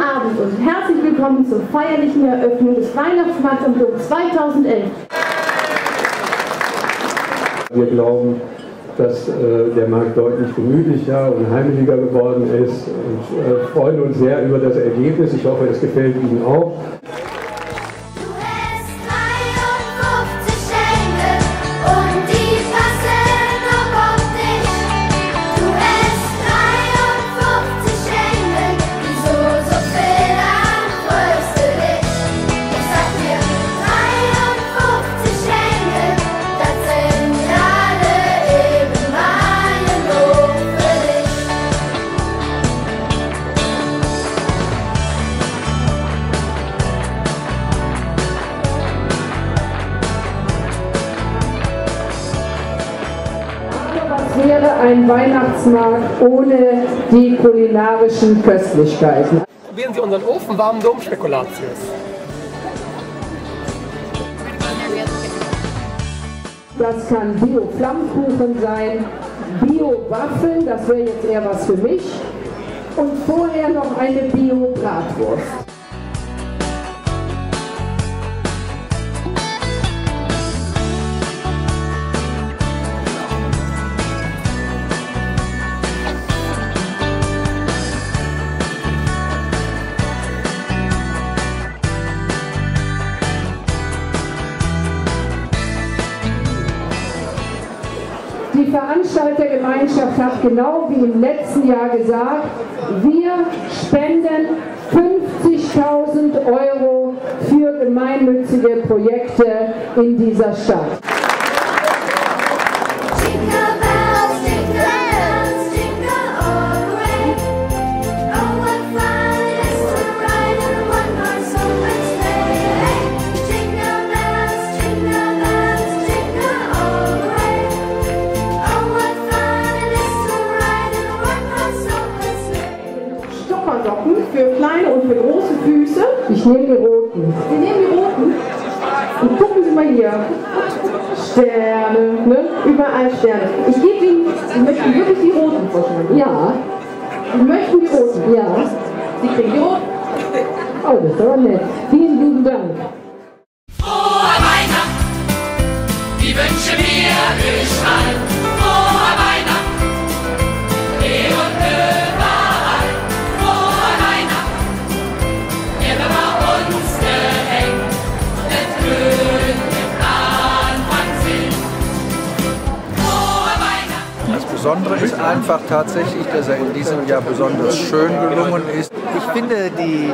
Guten Abend und herzlich willkommen zur feierlichen Eröffnung des Weihnachtsmarkts am Dom 2011. Wir glauben, dass der Markt deutlich gemütlicher und heimeliger geworden ist und freuen uns sehr über das Ergebnis. Ich hoffe, es gefällt Ihnen auch. Wäre ein Weihnachtsmarkt ohne die kulinarischen Köstlichkeiten. Probieren Sie unseren ofenwarmen Dom Spekulatius. Das kann Bio-Flammkuchen sein, Bio-Waffeln, das wäre jetzt eher was für mich, und vorher noch eine Bio-Bratwurst. Die Veranstaltergemeinschaft hat genau wie im letzten Jahr gesagt, wir spenden 50.000 Euro für gemeinnützige Projekte in dieser Stadt. Für kleine und für große Füße. Ich nehme die roten. Wir nehmen die roten. Und gucken Sie mal hier. Sterne, ne? Überall Sterne. Ich gebe Ihnen, Sie möchten wirklich die roten vorstellen. Ja. Sie möchten die roten. Ja. Sie kriegen die roten. Oh, das ist aber nett. Vielen lieben Dank. Frohe Weihnachten, die wünsche mir ich allen. Frohe Weihnachten, Ehe und Öl. Das Besondere ist einfach tatsächlich, dass er in diesem Jahr besonders schön gelungen ist. Ich finde die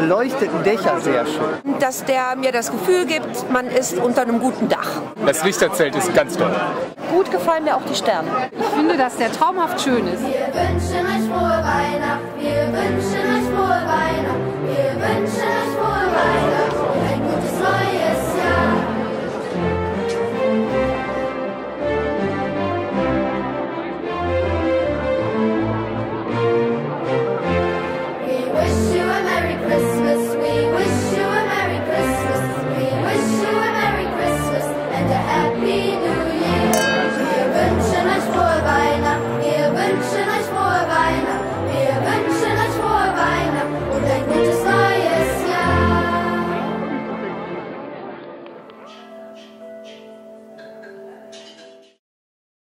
beleuchteten Dächer sehr schön. Dass der mir das Gefühl gibt, man ist unter einem guten Dach. Das Lichterzelt ist ganz toll. Gut gefallen mir auch die Sterne. Ich finde, dass der traumhaft schön ist. Wir wünschen euch frohe Weihnachten.